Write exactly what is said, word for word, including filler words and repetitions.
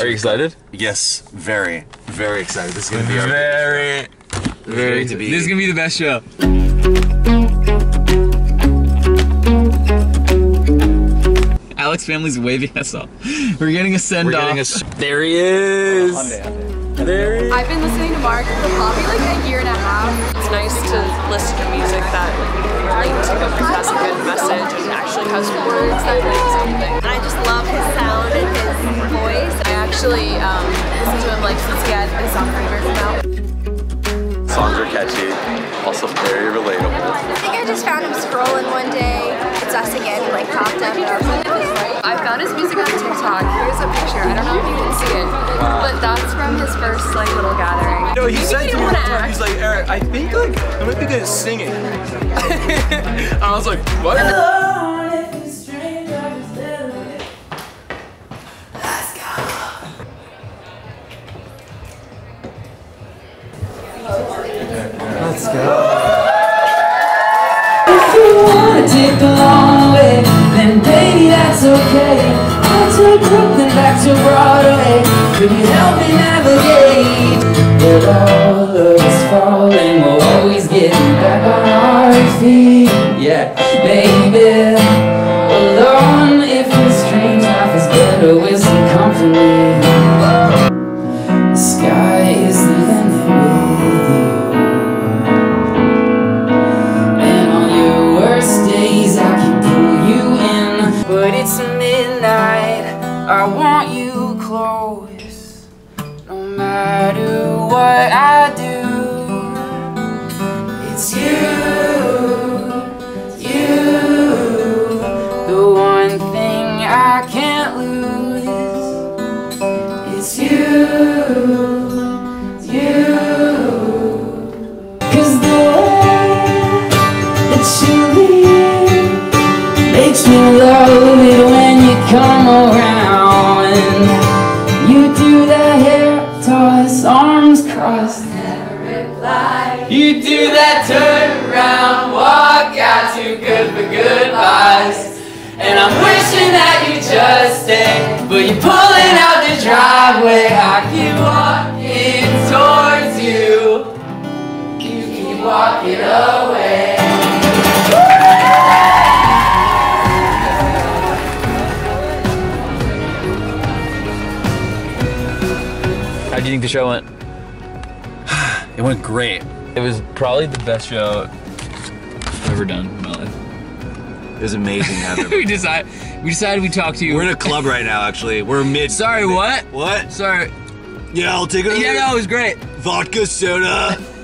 Are you excited? Yes, very, very excited. This is gonna be our very, very to be. This is gonna be the best show. Alex's family's waving us off. We're getting a send off. A there he is. Uh, Monday, Monday. There he is. I've been listening to Mark for probably like a year and a half. It's nice to listen to music that like relates to him, like, has a good message and actually has words that mean something. I just love his sound and his voice. I actually um, listen to him like since he had his song first out. Songs are catchy, also very relatable. I think I just found him scrolling one day. It's us again, like popped up. I found his music on TikTok. Here's a picture. I don't know if you can see it, wow. But that's from his first like little gathering. No, he Maybe said he to me, he's like, Eric, I think like I might be good at singing. I was like, what? Let's go. If you wanna take the long way, then baby that's okay. I'll take Brooklyn back to Broadway. Could you help me navigate? With all of us falling, we'll always get back on our feet. Yeah, baby, alone if we're strange, life is better with some company. The sky is the limit with you. I want you close, no matter what I do. It's you, you, the one thing I can't lose. It's you, you. 'Cause the way that you leave makes me love it when you come around. You do the hair toss, arms crossed, never reply. You do that turn around, walk out, too good for goodbyes. And I'm wishing that you just stay, but you're pulling out the driveway. I keep walking towards you, you keep walking away. How do you think the show went? It went great. It was probably the best show I've ever done in my life. It was amazing having we, decide, we decided we'd talk to you. We're in a club right now, actually. We're mid- Sorry, mid what? What? Sorry. Yeah, I'll take a- Yeah, no, it was great. Vodka soda.